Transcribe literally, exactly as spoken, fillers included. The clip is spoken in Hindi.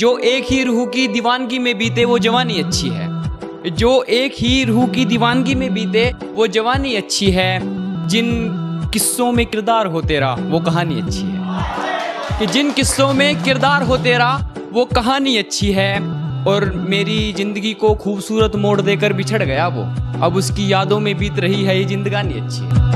जो एक ही रूह की दीवानगी में बीते वो जवानी अच्छी है। जो एक ही रूह की दीवानगी में बीते वो जवानी अच्छी है। जिन किस्सों में किरदार हो तेरा वो कहानी अच्छी है। कि जिन किस्सों में किरदार हो तेरा वो कहानी अच्छी है। और मेरी ज़िंदगी को खूबसूरत मोड़ देकर बिछड़ गया वो, अब उसकी यादों में बीत रही है ये जिंदगानी अच्छी है।